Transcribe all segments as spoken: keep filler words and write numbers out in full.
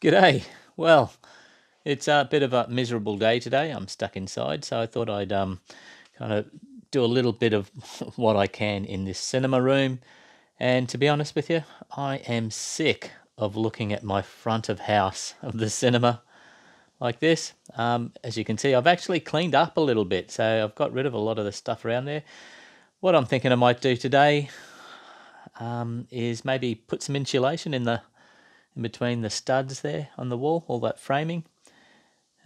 G'day. Well, it's a bit of a miserable day today. I'm stuck inside, so I thought I'd um, kind of do a little bit of what I can in this cinema room. And to be honest with you, I am sick of looking at my front of house of the cinema like this. Um, as you can see, I've actually cleaned up a little bit, so I've got rid of a lot of the stuff around there. What I'm thinking I might do today um, is maybe put some insulation in the in between the studs there on the wall, all that framing,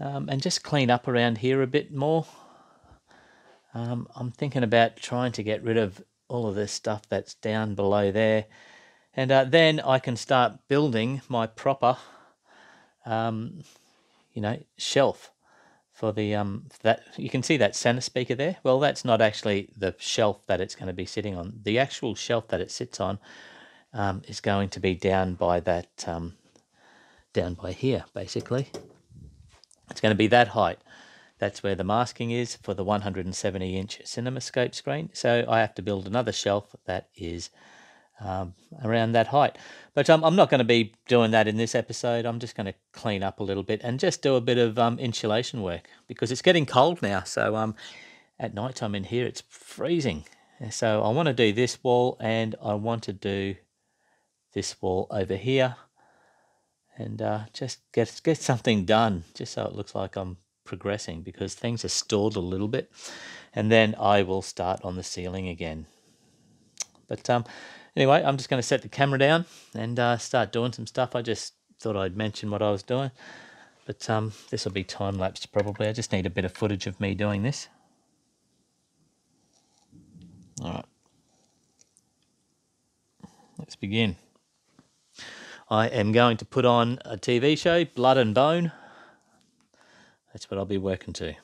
um, and just clean up around here a bit more. Um, I'm thinking about trying to get rid of all of this stuff that's down below there, and uh, then I can start building my proper, um, you know, shelf for the um that you can see that center speaker there. Well, that's not actually the shelf that it's going to be sitting on. The actual shelf that it sits on. Um, is going to be down by that, um, down by here, basically. It's going to be that height. That's where the masking is for the one hundred seventy inch CinemaScope screen. So I have to build another shelf that is um, around that height. But um, I'm not going to be doing that in this episode. I'm just going to clean up a little bit and just do a bit of um, insulation work because it's getting cold now. So um, at night time in here, it's freezing. So I want to do this wall and I want to do this wall over here, and uh, just get get something done, just so it looks like I'm progressing, because things are stored a little bit, and then I will start on the ceiling again. But um, anyway, I'm just going to set the camera down and uh, start doing some stuff. I just thought I'd mention what I was doing, but um, this will be time lapsed probably. I just need a bit of footage of me doing this. All right, let's begin. I am going to put on a T V show, Blood and Bone. That's what I'll be working to.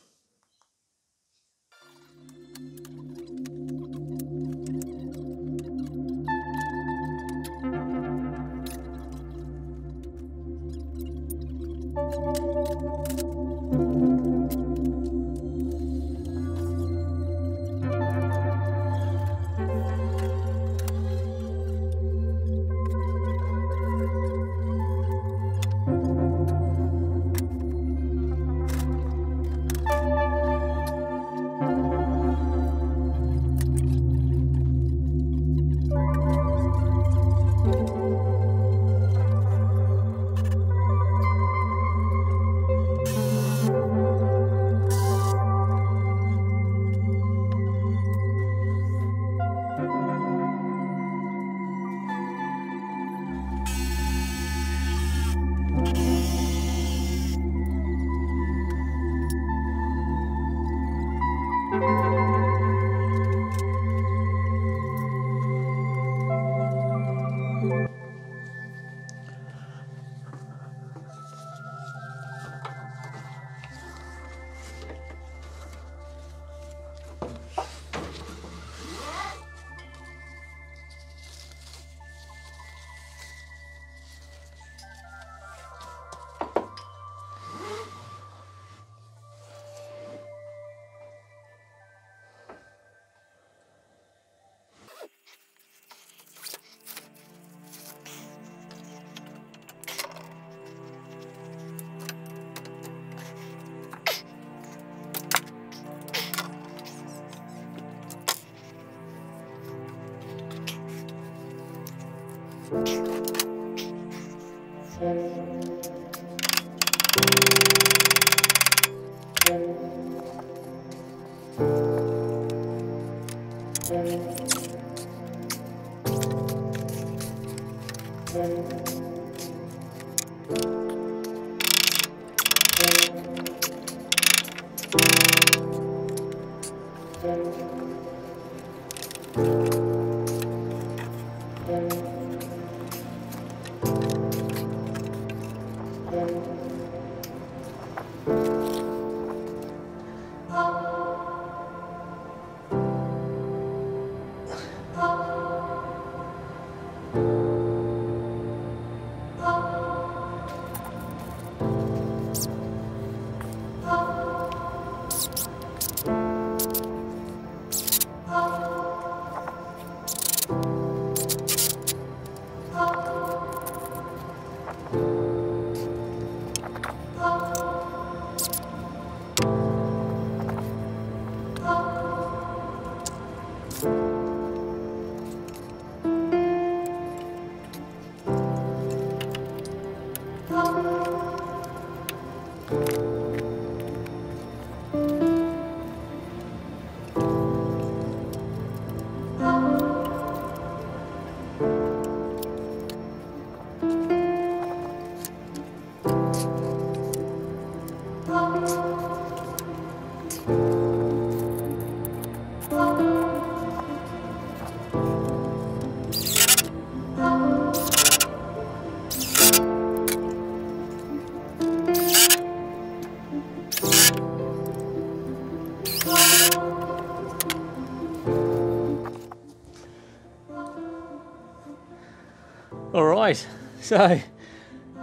Right, so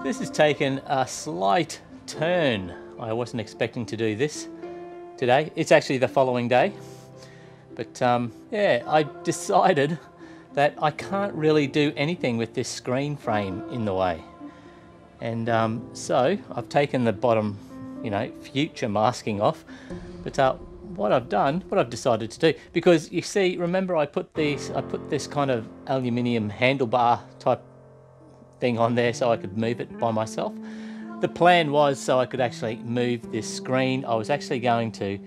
this has taken a slight turn. I wasn't expecting to do this today. It's actually the following day. But um, yeah, I decided that I can't really do anything with this screen frame in the way. And um, so I've taken the bottom, you know, future masking off. But uh, what I've done, what I've decided to do, because you see, remember I put these, I put this kind of aluminium handlebar type thing on there so I could move it by myself. The plan was so I could actually move this screen. I was actually going to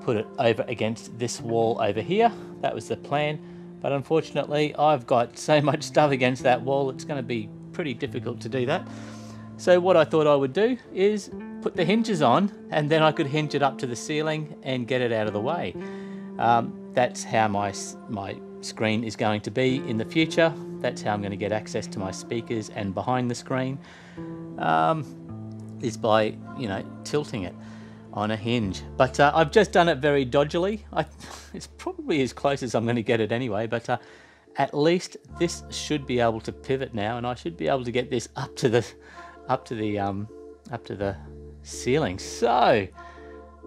put it over against this wall over here. That was the plan. But unfortunately, I've got so much stuff against that wall, it's going to be pretty difficult to do that. So what I thought I would do is put the hinges on, and then I could hinge it up to the ceiling and get it out of the way. Um, that's how my, my screen is going to be in the future. That's how I'm going to get access to my speakers and behind the screen, um, is by, you know, tilting it on a hinge. But uh, I've just done it very dodgily. I, it's probably as close as I'm going to get it anyway, but uh, at least this should be able to pivot now, and I should be able to get this up to the up to the um, up to the ceiling. So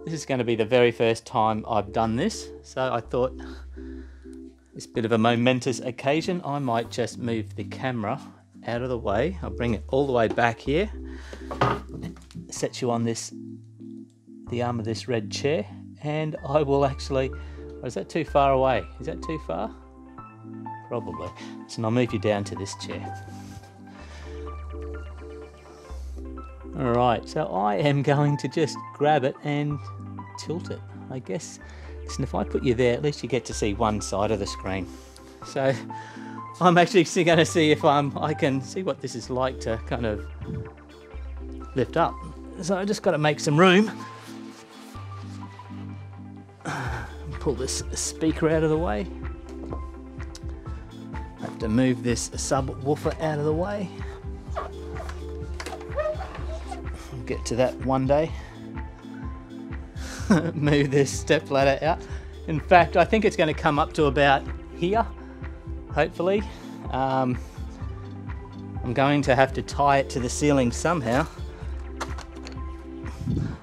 this is going to be the very first time I've done this, so I thought this bit of a momentous occasion, I might just move the camera out of the way. I'll bring it all the way back here, set you on this the arm of this red chair, and I will actually, or is that too far away? Is that too far? Probably. So I'll move you down to this chair. All right, so I am going to just grab it and tilt it, I guess. Listen, if I put you there, at least you get to see one side of the screen. So I'm actually going to see if I'm, I can see what this is like to kind of lift up. So I just got to make some room. Pull this speaker out of the way. I have to move this subwoofer out of the way. We'll get to that one day. Move this step ladder out. In fact, I think it's going to come up to about here, hopefully. Um, I'm going to have to tie it to the ceiling somehow.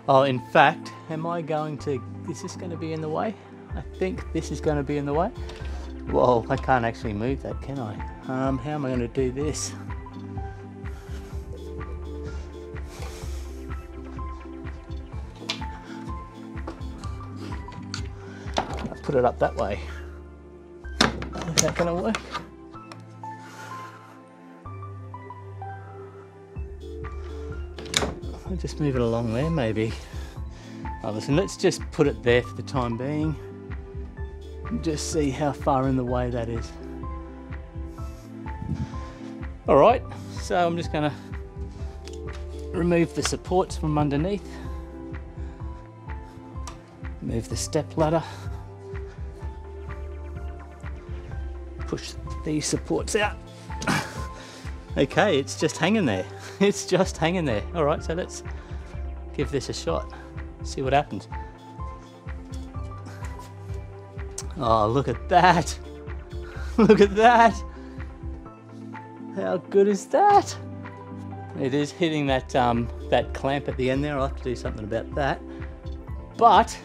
Oh, in fact, am I going to, is this going to be in the way? I think this is going to be in the way. Whoa, I can't actually move that, can I? Um, how am I going to do this? I'll put it up that way. Is that going to work? Just move it along there, maybe. Oh, listen, let's just put it there for the time being. Just see how far in the way that is. All right, so I'm just gonna remove the supports from underneath. Move the step ladder. Push these supports out. Okay, it's just hanging there. It's just hanging there. All right, so let's give this a shot. See what happens. Oh, look at that. Look at that. How good is that? It is hitting that, um, that clamp at the end there. I'll have to do something about that. But,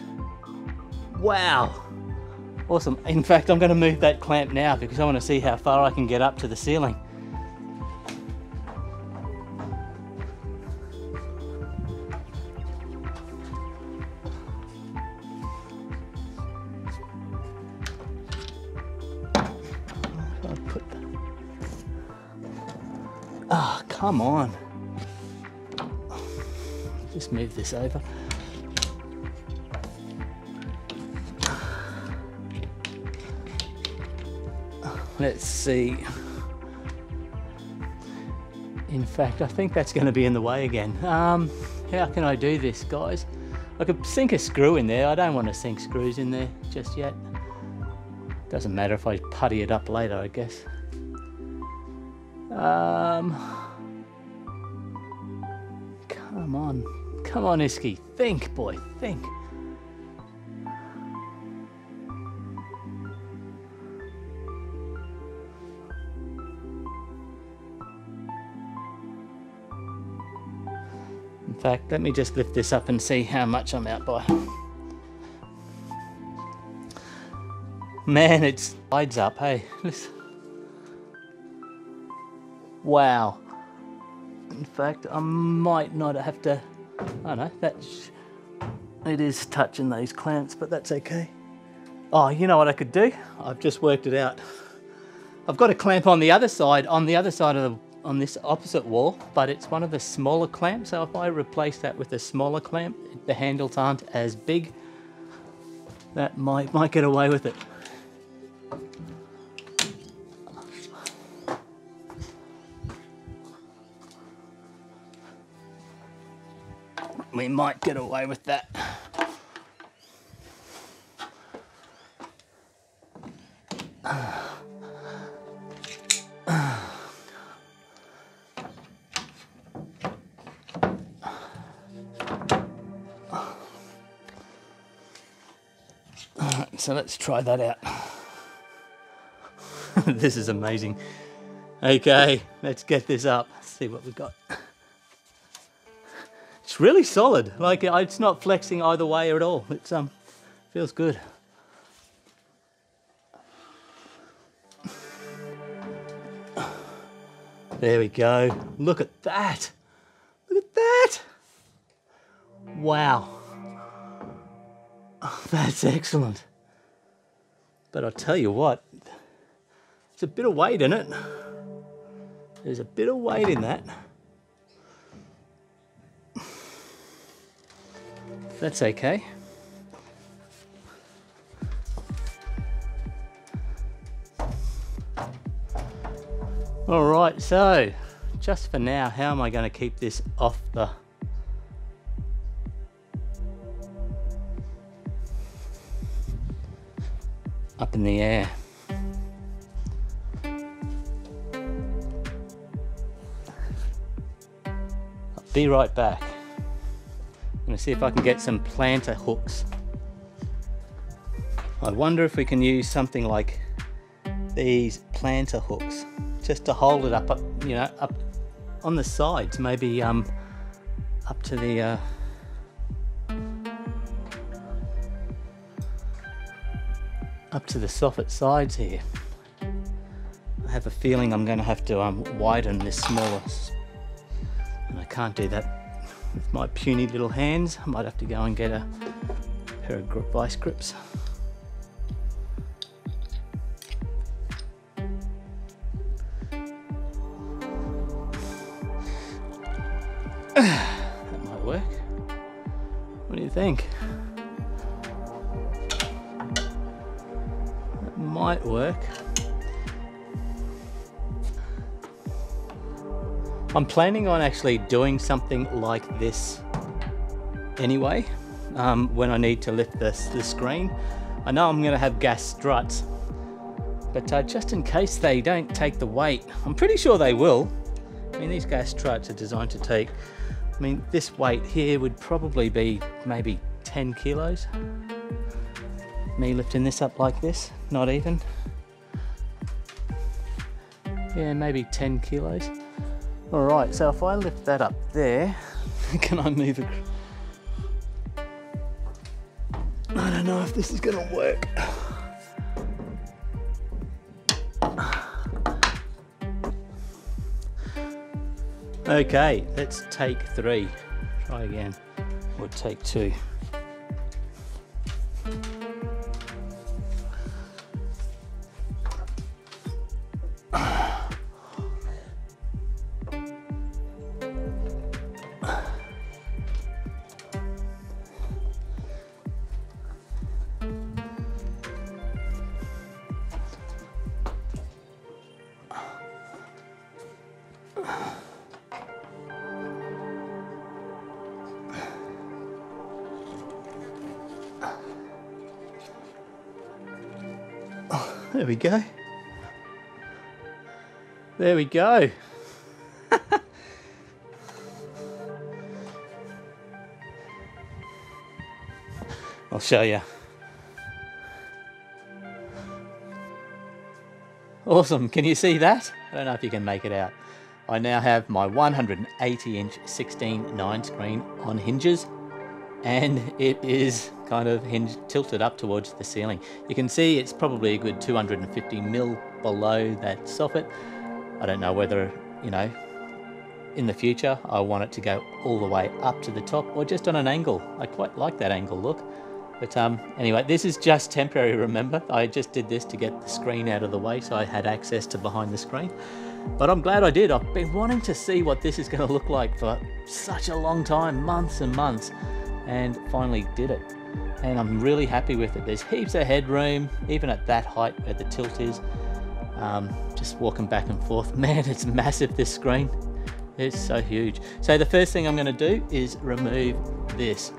wow. Awesome. In fact, I'm going to move that clamp now because I want to see how far I can get up to the ceiling. Ah, oh, come on. Just move this over. Let's see. In fact, I think that's going to be in the way again. Um, how can I do this, guys? I could sink a screw in there. I don't want to sink screws in there just yet. Doesn't matter if I putty it up later, I guess. Um, come on, come on, Isky, think, boy, think. fact, let me just lift this up and see how much I'm out by. Man, it slides up, hey. Listen. Wow. In fact, I might not have to, I don't know, that's, it is touching those clamps, but that's okay. Oh, you know what I could do? I've just worked it out. I've got a clamp on the other side, on the other side of the, on this opposite wall, but it's one of the smaller clamps, so if I replace that with a smaller clamp, the handles aren't as big. That might, might get away with it. We might get away with that. Alright, so let's try that out. This is amazing. Okay, let's get this up, see what we've got. It's really solid, like it's not flexing either way at all. It's um feels good. There we go. Look at that. Look at that. Wow. Oh, that's excellent. But I'll tell you what, there's a bit of weight in it. There's a bit of weight in that. That's okay. All right, so just for now, how am I going to keep this off the... up in the air? I'll be right back. I'm gonna see if I can get some planter hooks. I wonder if we can use something like these planter hooks just to hold it up, up you know, up on the sides, maybe um, up to the, uh... up to the soffit sides here. I have a feeling I'm gonna have to um, widen this smaller, and I can't do that with my puny little hands. I might have to go and get a pair of vice grips. That might work. What do you think? That might work. I'm planning on actually doing something like this anyway, um, when I need to lift this, the screen. I know I'm going to have gas struts, but uh, just in case they don't take the weight, I'm pretty sure they will. I mean, these gas struts are designed to take, I mean, this weight here would probably be maybe ten kilos. Me lifting this up like this, not even. Yeah, maybe ten kilos. All right, so if I lift that up there, can I move it? I don't know if this is gonna work. Okay, let's take three. Try again, or take two. There we go. There we go. I'll show you. Awesome. Can you see that? I don't know if you can make it out. I now have my one hundred eighty inch sixteen nine screen on hinges, and it is kind of hinged, tilted up towards the ceiling. You can see it's probably a good two hundred fifty mil below that soffit. I don't know whether, you know, in the future I want it to go all the way up to the top or just on an angle. I quite like that angle look. But um, anyway, this is just temporary, remember. I just did this to get the screen out of the way so I had access to behind the screen. But I'm glad I did. I've been wanting to see what this is going to look like for such a long time, months and months, and finally did it. And I'm really happy with it. There's heaps of headroom, even at that height where the tilt is. Um, just walking back and forth. Man, it's massive, this screen. It's so huge. So the first thing I'm going to do is remove this.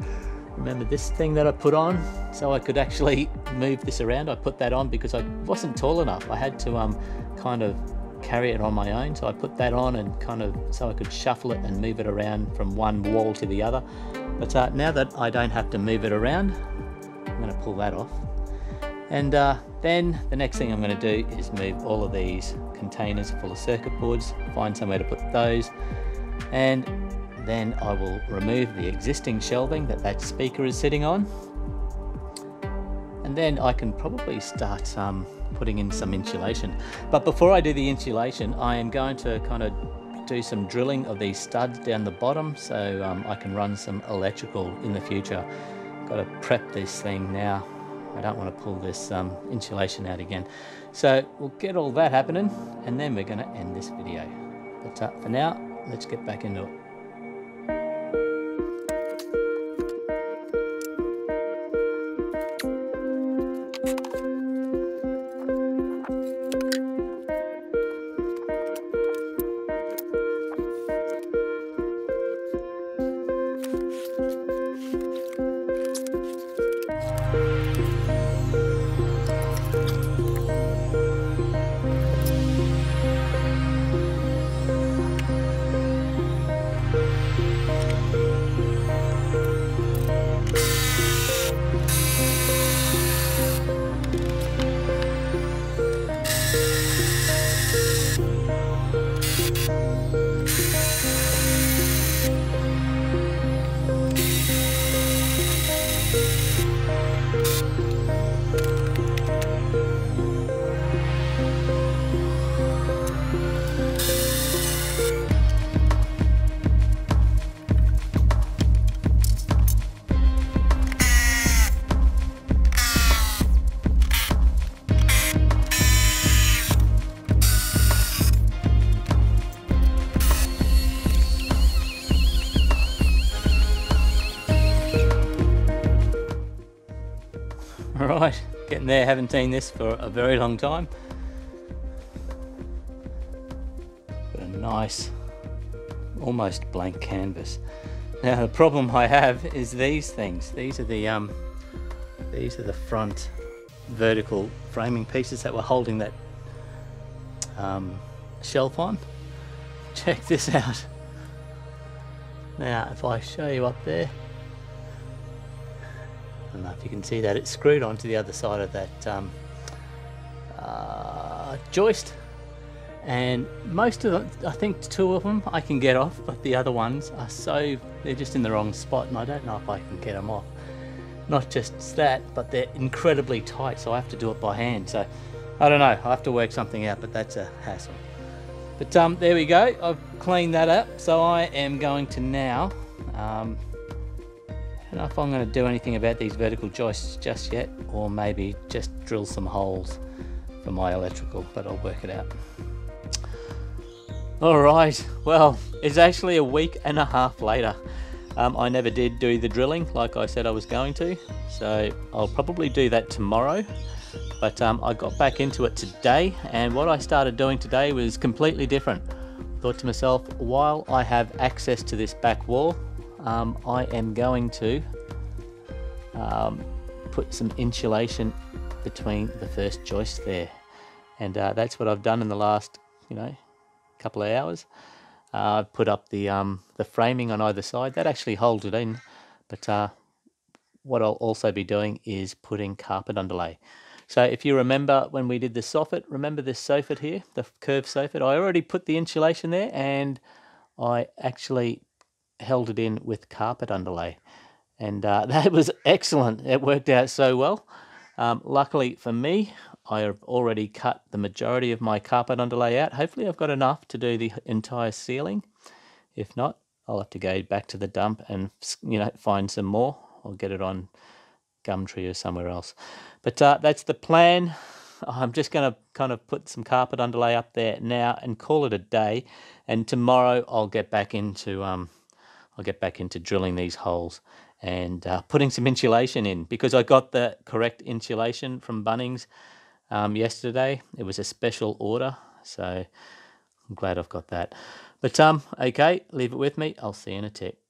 Remember this thing that I put on so I could actually move this around? I put that on because I wasn't tall enough. I had to um, kind of carry it on my own. So I put that on and kind of so I could shuffle it and move it around from one wall to the other. But uh, now that I don't have to move it around, I'm going to pull that off. And uh, then the next thing I'm going to do is move all of these containers full of circuit boards, find somewhere to put those, and then I will remove the existing shelving that that speaker is sitting on. And then I can probably start um, putting in some insulation. But before I do the insulation, I am going to kind of do some drilling of these studs down the bottom so um, I can run some electrical in the future. Got to prep this thing now. I don't want to pull this um, insulation out again. So we'll get all that happening and then we're going to end this video. But uh, for now, let's get back into it. Right, getting there, haven't seen this for a very long time. But a nice, almost blank canvas. Now the problem I have is these things. These are the um, these are the front vertical framing pieces that were holding that um, shelf on. Check this out. Now if I show you up there, I don't know if you can see that, it's screwed onto the other side of that um, uh, joist, and most of them, I think two of them I can get off, but the other ones are so, they're just in the wrong spot and I don't know if I can get them off. Not just that, but they're incredibly tight, so I have to do it by hand, so I don't know, I'll have to work something out, but that's a hassle. But um, there we go, I've cleaned that up, so I am going to now um, I don't know if I'm going to do anything about these vertical joists just yet, or maybe just drill some holes for my electrical, but I'll work it out. Alright, well, it's actually a week and a half later. Um, I never did do the drilling like I said I was going to, so I'll probably do that tomorrow. But um, I got back into it today, and what I started doing today was completely different. Thought to myself, while I have access to this back wall, Um, I am going to um, put some insulation between the first joist there, and uh, that's what I've done in the last, you know, couple of hours. Uh, I've put up the um, the framing on either side that actually holds it in, but uh, what I'll also be doing is putting carpet underlay. So if you remember when we did the soffit, remember this soffit here, the curved soffit, I already put the insulation there and I actually held it in with carpet underlay. And uh, that was excellent. It worked out so well. Um, luckily for me, I have already cut the majority of my carpet underlay out. Hopefully I've got enough to do the entire ceiling. If not, I'll have to go back to the dump and, you know, find some more or get it on Gumtree or somewhere else. But uh, that's the plan. I'm just going to kind of put some carpet underlay up there now and call it a day. And tomorrow I'll get back into um, I'll get back into drilling these holes and uh, putting some insulation in, because I got the correct insulation from Bunnings um, yesterday. It was a special order, so I'm glad I've got that. But um, okay, leave it with me. I'll see you in a tick.